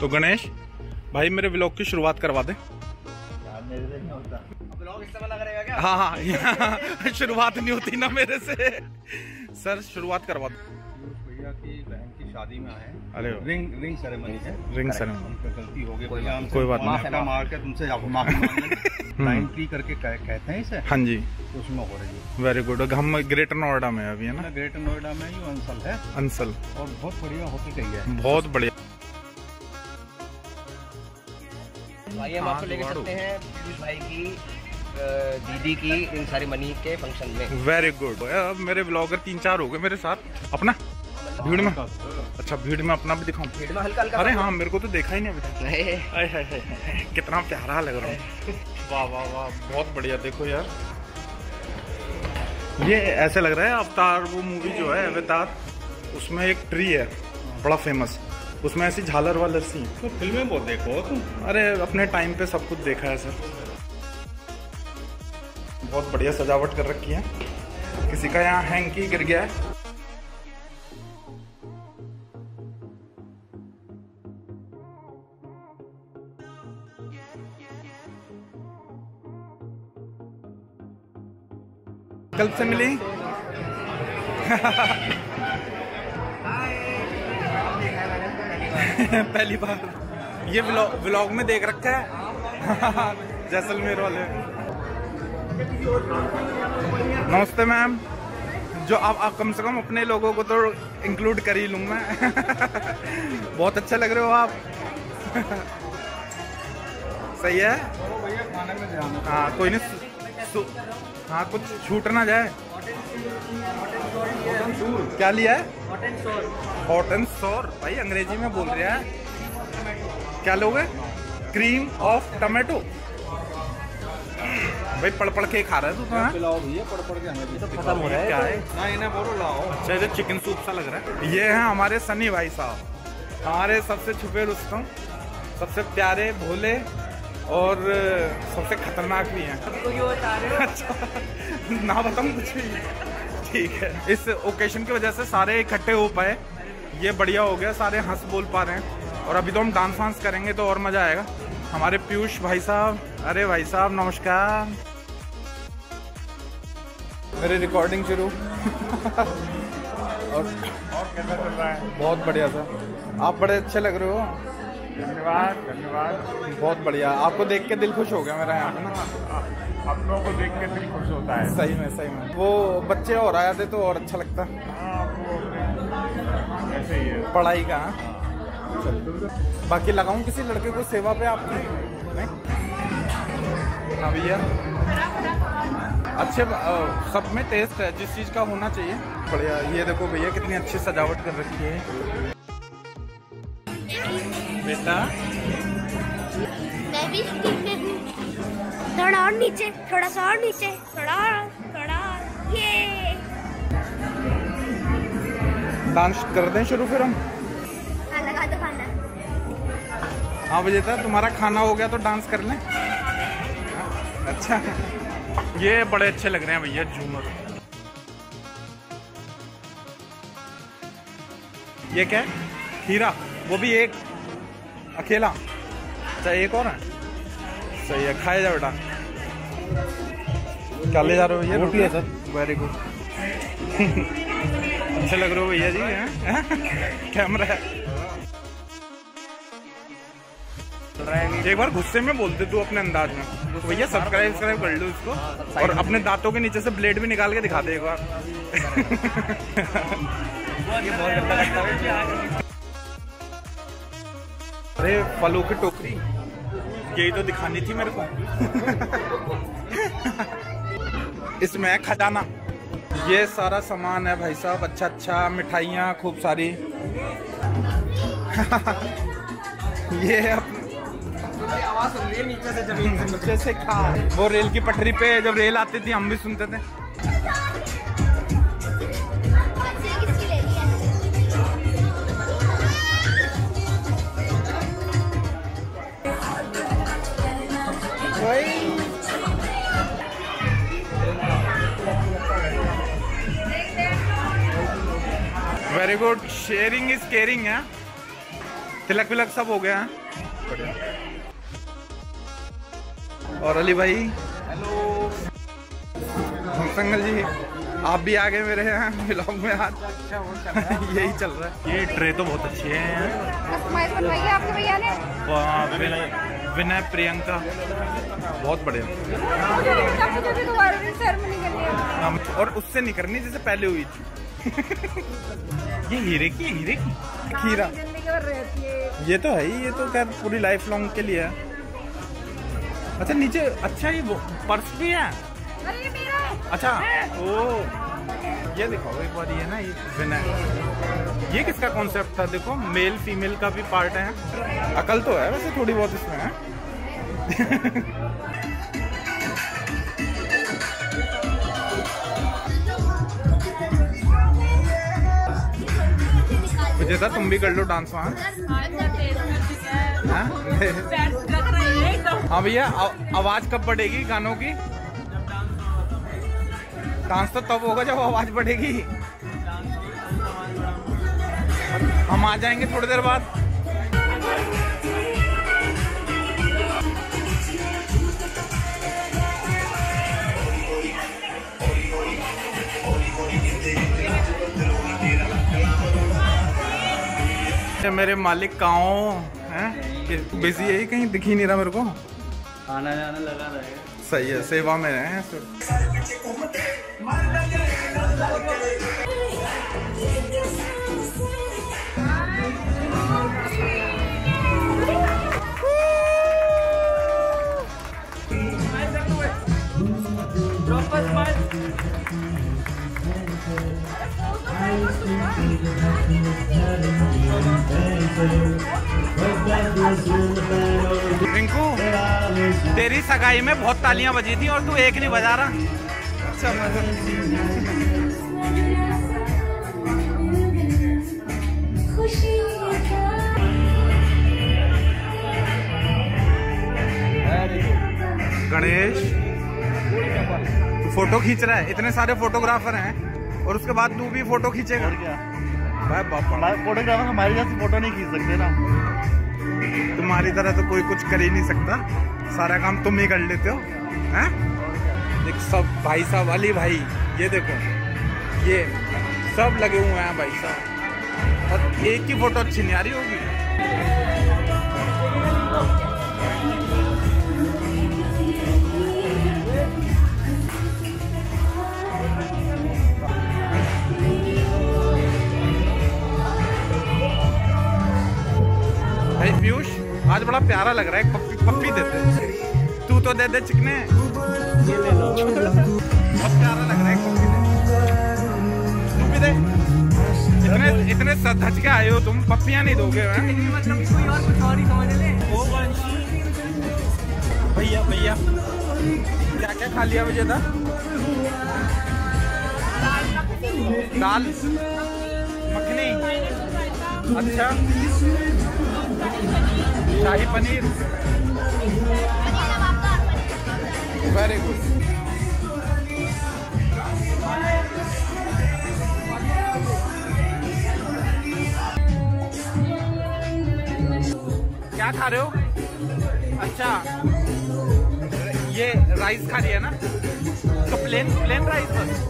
तो गणेश भाई मेरे व्लॉग की शुरुआत करवा दे। हाँ हाँ शुरुआत नहीं होती ना मेरे से। सर शुरुआत करवा दो। भैया की बहन की शादी में आए, अरे रिंग सेरेमनी है, रिंग सेरेमनी गलती हो गई भैया, कोई बात नहीं, मार के तुमसे माफी करके कहते हैं इसे। हाँ जी उसमें हो रही है। Very good. हम ग्रेटर नोएडा में अभी है ना, ग्रेटर नोएडा में ही अंसल है, अंसल, और बहुत बढ़िया होटल गई है, बहुत बढ़िया। भाई हम आपको लेके चलते हैं पीयूष भाई की दीदी की इन सारी मनी के फंक्शन में। Very good. मेरे ब्लॉगर 3-4 हो गए मेरे साथ। अपना भीड़ में, अच्छा भीड़ में अपना भी दिखाऊं, भीड़ में हल्का हल्का। अरे हाँ मेरे को तो देखा ही नहीं अभी तक। कितना प्यारा लग रहा है। वाह वाह वाह बहुत बढ़िया। देखो यार ये ऐसे लग रहा है अवतार, वो मूवी जो है अवतार, उसमें एक ट्री है बड़ा फेमस, उसमें ऐसी झालर वालर सी। तो फिल्में बहुत देखो तुम। अरे अपने टाइम पे सब कुछ देखा है सर। बहुत बढ़िया सजावट कर रखी है। किसी का यहाँ हैंकी गिर गया है। कल से मिली पहली बार ये व्लॉग में देख रखा है जैसलमेर वाले। नमस्ते मैम। जो आप कम से कम अपने लोगों को तो इंक्लूड कर ही लूँ मैं। बहुत अच्छा लग रहे हो आप। सही है। हाँ कोई नहीं, हाँ कुछ छूट ना जाए। क्या लिया है? Hot and sour. भाई अंग्रेजी में बोल रहे हैं। क्या लोगे? Cream of tomato. भाई पड़ पड़ के खा रहा है तू तो। अच्छा चिकन सूप सा लग रहा है। ये है हमारे सनी भाई साहब, हमारे सबसे छुपे रुस्तम, सबसे प्यारे भोले और सबसे खतरनाक भी हैं। अच्छा ना बताऊँ कुछ भी, ठीक है। इस ओकेशन की वजह से सारे इकट्ठे हो पाए, ये बढ़िया हो गया, सारे हंस बोल पा रहे हैं। और अभी तो हम डांस वांस करेंगे तो और मज़ा आएगा। हमारे पीयूष भाई साहब, अरे भाई साहब नमस्कार। मेरी रिकॉर्डिंग शुरू। और कैसा चल रहा है? बहुत बढ़िया सर, आप बड़े अच्छे लग रहे हो। धन्यवाद धन्यवाद। बहुत बढ़िया, आपको देख के दिल खुश हो गया मेरा यहाँ पे ना। आप लोगों को देख के दिल खुश होता है। सही में सही में। वो बच्चे और आया थे तो और अच्छा लगता। ऐसे ही है पढ़ाई का। बाकी लगाऊं किसी लड़के को सेवा पे आपने? नहीं हाँ भैया अच्छे, सब में टेस्ट है जिस चीज़ का होना चाहिए। बढ़िया। ये देखो भैया कितनी अच्छी सजावट कर रखी है। बेटा मैं भी स्किप में हूं, थोड़ा और नीचे, थोड़ा सा और नीचे, थोड़ा ये डांस कर दें शुरू फिर हम। हाँ लगा दो खाना। हाँ बेटा तुम्हारा खाना हो गया तो डांस कर लें। अच्छा ये बड़े अच्छे लग रहे हैं भैया झूमर। ये क्या है? हीरा। वो भी एक अकेला? अच्छा एक और है। सही है, खाया जा बेटा। क्या ले जा रहे हो भैया? रोटी है सर। Very good. अच्छे लग रहे हो भैया जी हैं। कैमरा है। एक बार गुस्से में बोलते तू अपने अंदाज में, भैया सब्सक्राइब कर लो इसको, और अपने दांतों के नीचे से ब्लेड भी निकाल के दिखा दे एक बार। अरे फलों की टोकरी यही तो दिखानी थी मेरे को। इसमें खजाना, ये सारा सामान है भाई साहब। अच्छा, मिठाइयाँ खूब सारी। ये आवाज सुन रही है नीचे से, जमीन से, नीचे से खा। वो रेल की पटरी पे जब रेल आती थी हम भी सुनते थे। Very good. Sharing is caring है। तिलक विलक सब हो गया है। और अली भाई, हेलो संगल जी, आप भी आगे मेरे हैं ब्लॉग में आज। अच्छा वो चल रहा है। यही चल रहा है। ये ट्रे तो बहुत अच्छी है आपके भैया ने, विनय प्रियंका, बहुत बढ़िया। और उससे नहीं करनी जैसे पहले हुई थी। ये हीरे की, हीरे की खीरा, ये तो है ही, ये तो खैर पूरी लाइफ लॉन्ग के लिए है। अच्छा नीचे, अच्छा ये पर्स भी है। अच्छा ओ, ये दिखाओ एक बार, ये ना ये विनय, ये किसका कॉन्सेप्ट था? देखो मेल फीमेल का भी पार्ट है। अकल तो है वैसे थोड़ी बहुत इसमें है। विजेता तुम भी कर लो डांस वहाँ। हाँ भैया, आवाज कब बढ़ेगी गानों की? डांस तो तब होगा जब आवाज बढ़ेगी। हम आ जाएंगे थोड़ी देर बाद। मेरे मालिक कहाँ बिजी है, कहीं दिख ही नहीं रहा मेरे को। आना जाना लगा रहेगा। सही है, सेवा में है। रिंकू, तेरी सगाई में बहुत तालियां बजी थी और तू एक नहीं बजा रहा। अच्छा गणेश, तू फोटो खींच रहा है। इतने सारे फोटोग्राफर हैं और उसके बाद तू भी फोटो खींचेगा क्या? भाई बापा, फोटोग्राफर हमारी जैसी फोटो नहीं खींच सकते ना। तुम्हारी तरह तो कोई कुछ कर ही नहीं सकता, सारा काम तुम ही कर लेते हो। हैं देख सब भाई साहब, अली भाई ये देखो, ये सब लगे हुए हैं भाई साहब। और एक की फोटो अच्छी नहीं आ रही होगी। भाई पीयूष आज बड़ा प्यारा लग रहा है, पप्पी पप्पी देते हैं। तू तो दे दे चिकने, ये ले लो। बहुत प्यारा लग रहा है, पप्पी दे, तुम भी दे। इतने इतने सच के आए हो तुम, पप्पियाँ नहीं दोगे हैं? मतलब कोई और कुछ और ही समझ ले। ओ वांशी भैया, भैया क्या क्या खा लिया मुझे? था दाल मखनी, अच्छा शाही पनीर, वेरी गुड। क्या खा रहे हो? अच्छा ये राइस खा रही है ना, तो प्लेन प्लेन राइस बस।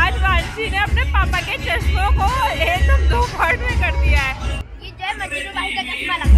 आज वांशी ने अपने पापा के चश्मों को एकदम दो पार्ट में कर दिया है। ये जय मजीरू भाई का चश्मा लगा।